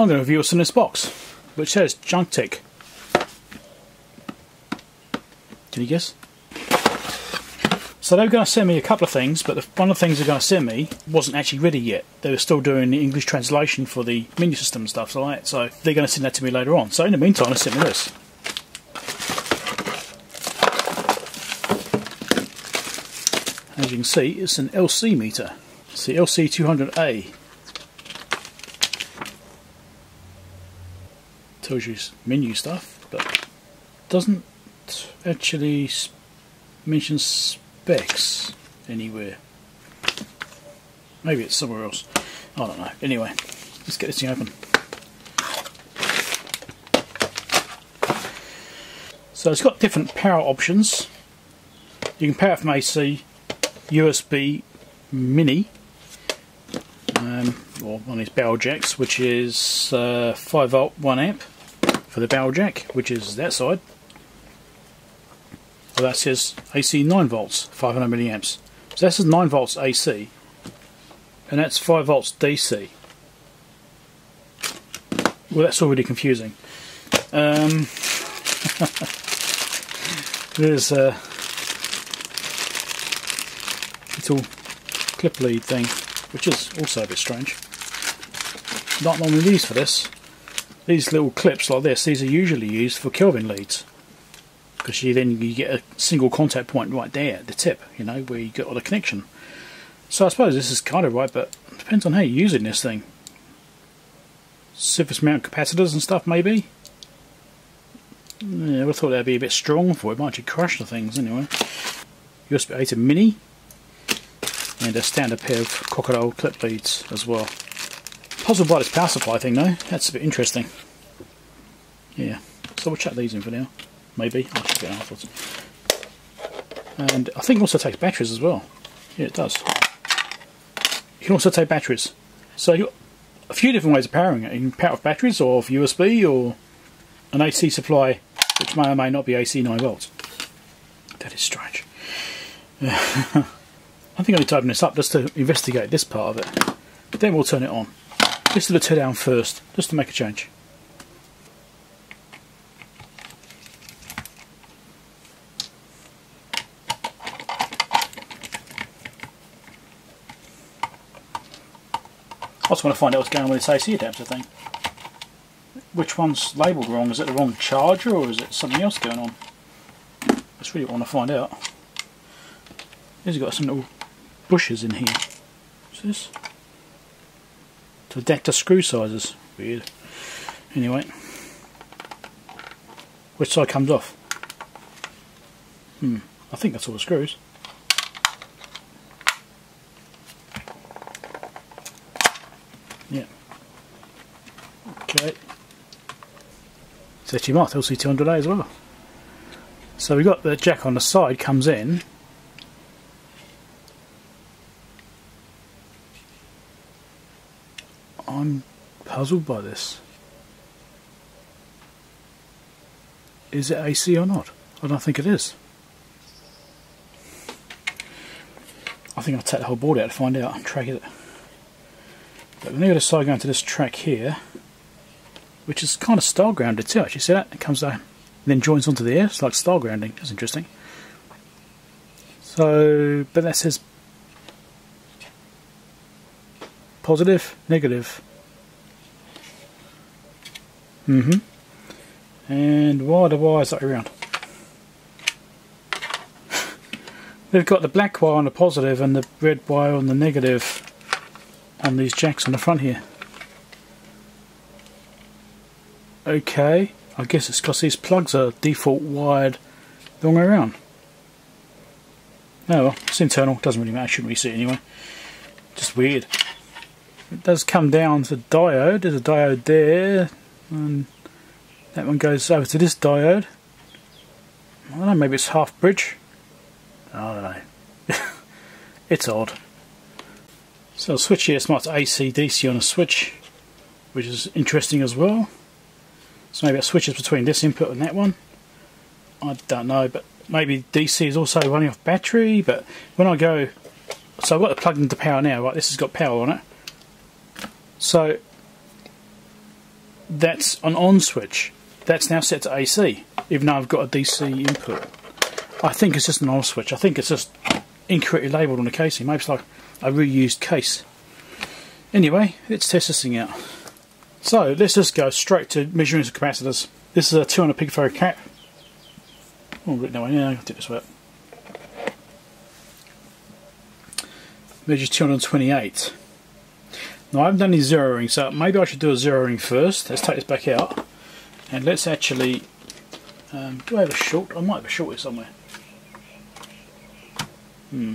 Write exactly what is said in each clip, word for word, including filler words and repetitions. I'm going to review what's in this box, which says Juntek. Can you guess? So they were going to send me a couple of things, but the, one of the things they're going to send me wasn't actually ready yet. They were still doing the English translation for the menu system and stuff like that, so they're going to send that to me later on. So in the meantime, they sent me this. As you can see, it's an L C meter. It's the L C two hundred A. Tells you menu stuff, but doesn't actually mention specs anywhere. Maybe it's somewhere else, I don't know. Anyway, let's get this thing open. So it's got different power options. You can power it from A C, U S B mini, um, or one of these barrel jacks, which is uh, five volt one amp. For the barrel jack, which is that side, so that says A C nine volts, five hundred milliamps. So that says nine volts A C, and that's five volts D C. Well, that's already confusing. Um, there's a little clip lead thing, which is also a bit strange. Not normally used for this. These little clips like this, these are usually used for Kelvin leads, because you then you get a single contact point right there at the tip, you know, where you got all the connection. So I suppose this is kind of right, but it depends on how you're using this thing. Surface mount capacitors and stuff, maybe? Yeah, I would have thought that would be a bit strong for it, might you crush the things anyway. U S B A to mini, and a standard pair of crocodile clip leads as well. Puzzled by this power supply thing though, that's a bit interesting. Yeah, so we'll chuck these in for now. Maybe, I should get afterwards. And I think it also takes batteries as well. Yeah, it does. You can also take batteries. So you've got a few different ways of powering it. You can power off batteries, or off U S B, or an A C supply, which may or may not be A C nine volts. That is strange. I think I need to open this up just to investigate this part of it. But then we'll turn it on. Let's do the tear down first, just to make a change. I also want to find out what's going on with this A C adapter thing. Which one's labelled wrong? Is it the wrong charger, or is it something else going on? That's really what I want to find out. Here's got some little bushes in here. What's this? To adapter screw sizes. Weird. Anyway. Which side comes off? Hmm. I think that's all the screws. Yeah. Okay. It's actually marked L C two hundred A as well. So we've got the jack on the side comes in. I'm puzzled by this. Is it A C or not? I don't think it is. I think I'll take the whole board out to find out and track it. But then you've got a side going to this track here, which is kind of style grounded too, actually. See that? It comes down and then joins onto the air. It's like style grounding. That's interesting. So, but that says positive, negative. Mm-hmm. And why the wire is that around? They've got the black wire on the positive and the red wire on the negative on these jacks on the front here. Okay, I guess it's because these plugs are default wired the wrong way around. Oh well, it's internal, doesn't really matter, shouldn't we see it anyway. Just weird. It does come down to diode. There's a diode there, and that one goes over to this diode. I don't know, maybe it's half bridge? I don't know. It's odd. So the switch here is marked A C D C on a switch, which is interesting as well. So maybe it switches between this input and that one. I don't know, but maybe D C is also running off battery, but when I go... So I've got it plugged into power now, right? This has got power on it. So that's an on switch. That's now set to A C, even though I've got a D C input. I think it's just an on switch. I think it's just incorrectly labelled on the casing. Maybe it's like a reused case. Anyway, let's test this thing out. So let's just go straight to measuring the capacitors. This is a two hundred picofarad cap. Oh, I'll do it that way now. I'll take this way up. Measures two hundred twenty-eight. Now I haven't done any zeroing, so maybe I should do a zeroing first. Let's take this back out and let's actually. Um, do I have a short? I might have a short here somewhere. Hmm.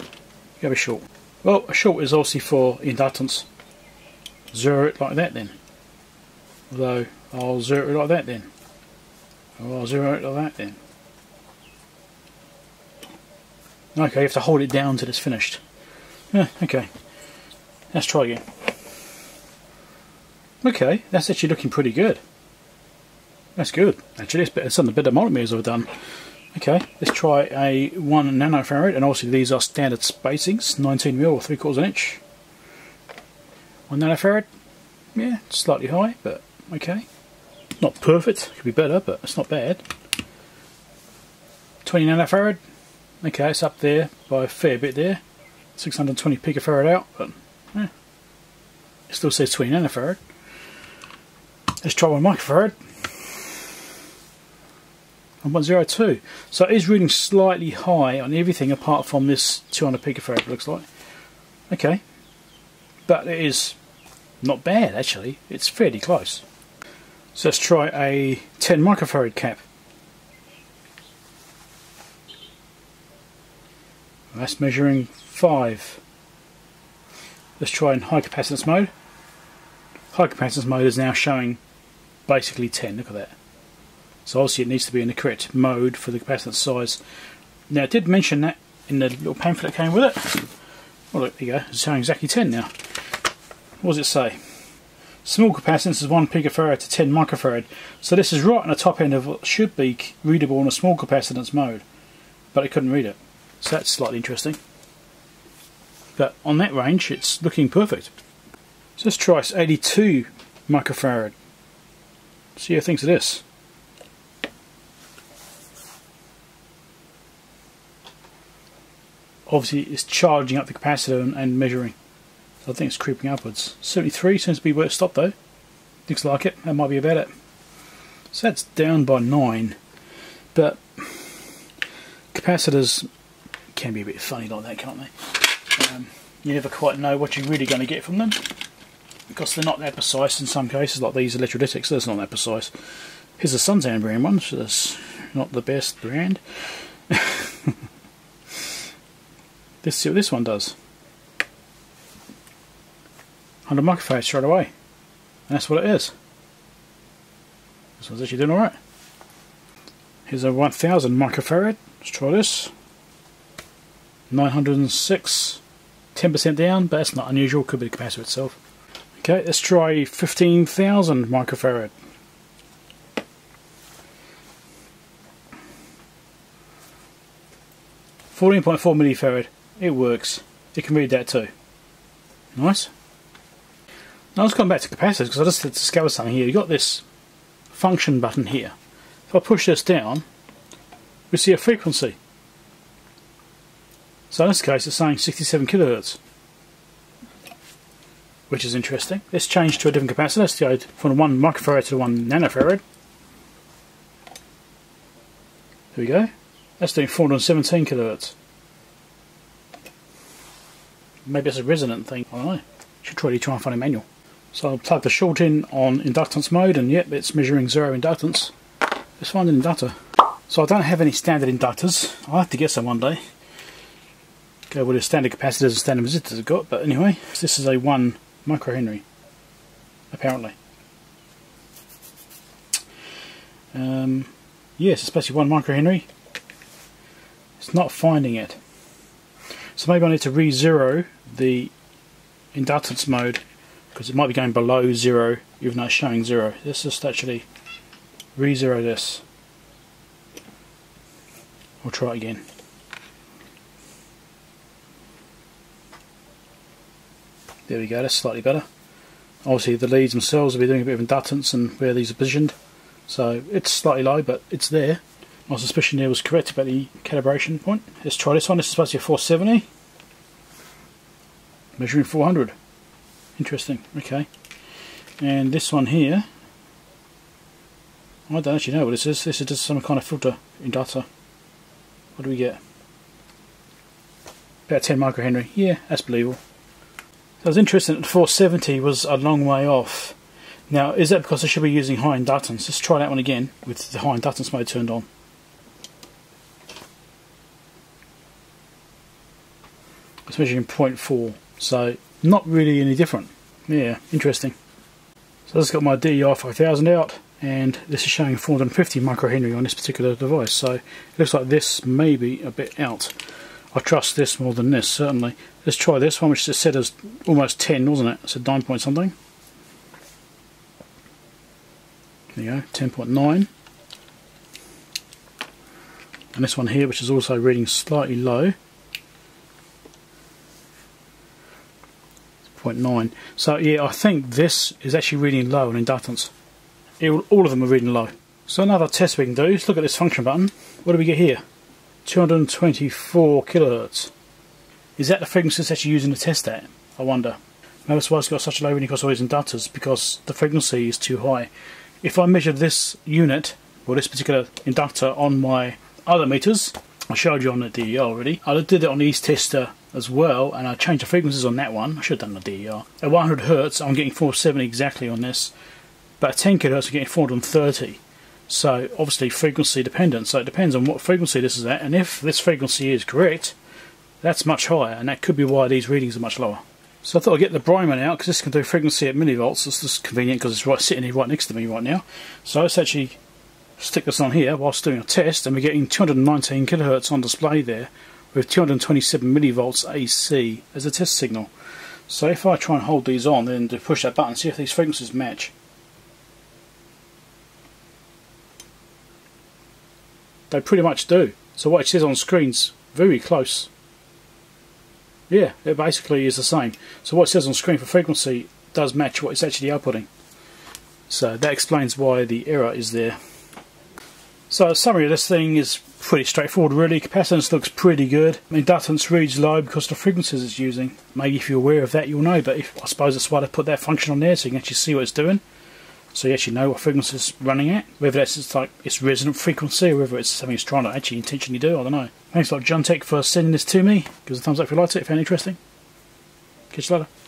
You have a short. Well, a short is obviously for inductance. Zero it like that then. Although I'll zero it like that then. Or I'll zero it like that then. Okay, you have to hold it down till it's finished. Yeah, okay. Let's try again. Okay, that's actually looking pretty good. That's good. Actually, it's, better, it's something better multimeters I've done. Okay, let's try a one nanofarad, and obviously these are standard spacings, nineteen mil or three quarters of an inch. One nanofarad, yeah, slightly high, but okay. Not perfect. Could be better, but it's not bad. twenty nanofarad. Okay, it's up there by a fair bit there. six hundred twenty picofarad out, but eh, it still says twenty nanofarad. Let's try one microfarad. And one oh two. So it is reading slightly high on everything apart from this two hundred picofarad, it looks like. Okay. But it is not bad, actually. It's fairly close. So let's try a ten microfarad cap. That's measuring five. Let's try in high capacitance mode. High capacitance mode is now showing basically ten. Look at that. So obviously it needs to be in the correct mode for the capacitance size. Now I did mention that in the little pamphlet that came with it. Well, look, there you go. It's showing exactly ten now. What does it say? Small capacitance is one picofarad to ten microfarad. So this is right on the top end of what should be readable in a small capacitance mode. But it couldn't read it. So that's slightly interesting. But on that range, it's looking perfect. So let's try eighty-two microfarad. See how things are this. Obviously, it's charging up the capacitor and, and measuring. So I think it's creeping upwards. seventy-three seems to be where it stopped though. Looks like it. That might be about it. So that's down by nine. But capacitors can be a bit funny like that, can't they? Um, you never quite know what you're really going to get from them, because they're not that precise in some cases, like these electrolytics. That's not that precise. Here's a Suntan brand one, so that's not the best brand. Let's see what this one does. one hundred microfarad straight away, and that's what it is. This one's actually doing alright. Here's a one thousand microfarad. Let's try this. nine hundred six, ten percent down, but that's not unusual, could be the capacitor itself. Okay, let's try fifteen thousand microfarad. fourteen point four millifarad, it works. It can read that too. Nice. Now let's come back to capacitors, because I just discovered something here. You've got this function button here. If I push this down, we see a frequency. So in this case it's saying sixty-seven kilohertz, which is interesting. Let's change to a different capacitor. Let's go from one microfarad to one nanofarad. There we go. That's doing four hundred seventeen kilohertz. Maybe it's a resonant thing, I don't know. Should try to try and find a manual. So I'll plug the short in on inductance mode, and yep, it's measuring zero inductance. Let's find an inductor. So I don't have any standard inductors. I'll have to get some one day. Go with the standard capacitors and standard resistors I've got, but anyway, this is a one microhenry, apparently. Um, yes, it's basically one microhenry. It's not finding it. So maybe I need to re-zero the inductance mode, because it might be going below zero, even though it's showing zero. Let's just actually re-zero this. We'll try it again. There we go, that's slightly better. Obviously the leads themselves will be doing a bit of indentance and where these are positioned, so it's slightly low, but it's there. My suspicion there was correct about the calibration point. Let's try this one. This is supposed to be four seventy, measuring four hundred. Interesting. Okay, and this one here, I don't actually know what this is. This is just some kind of filter in data. What do we get? About ten microhenry. Yeah, that's believable. So it's interesting that four seventy was a long way off. Now, is that because I should be using high inductance? Let's try that one again with the high inductance mode turned on. It's measuring zero point four, so not really any different. Yeah, interesting. So this has got my D I five thousand out, and this is showing four hundred fifty microhenry on this particular device, so it looks like this may be a bit out. I trust this more than this, certainly. Let's try this one, which is set as almost ten, wasn't it? It's a nine point something. There you go, ten point nine. And this one here, which is also reading slightly low, zero point nine. So yeah, I think this is actually reading low in inductance. It will, all of them are reading low. So another test we can do is look at this function button. What do we get here? two hundred twenty-four kilohertz. Is that the frequency it's actually using to test at? I wonder. Maybe that's why it's got such a low reading across all these inductors, because the frequency is too high. If I measured this unit, or this particular inductor, on my other meters, I showed you on the D E R already. I did it on the East Tester as well, and I changed the frequencies on that one. I should have done the D E R. At one hundred hertz, I'm getting four seventy exactly on this, but at ten kilohertz, I'm getting four hundred thirty. So obviously frequency dependent, so it depends on what frequency this is at, and if this frequency is correct, that's much higher, and that could be why these readings are much lower. So I thought I'd get the Bryman out, because this can do frequency at millivolts. It's just convenient because it's right sitting here right next to me right now. So let's actually stick this on here whilst doing a test, and we're getting two hundred nineteen kilohertz on display there with two hundred twenty-seven millivolts A C as a test signal. So if I try and hold these on, then to push that button, see if these frequencies match. They pretty much do. So what it says on screen's very close. Yeah, it basically is the same. So what it says on screen for frequency does match what it's actually outputting. So that explains why the error is there. So a summary of this thing is pretty straightforward really. Capacitance looks pretty good. Inductance reads low because of the frequencies it's using. Maybe if you're aware of that you'll know, but if, I suppose that's why they put that function on there, so you can actually see what it's doing. So you actually know what frequency it's running at, whether that's it's like its resonant frequency or whether it's something it's trying to actually intentionally do, I don't know. Thanks a lot Juntek for sending this to me. Give us a thumbs up if you liked it, if you found it interesting. Catch you later.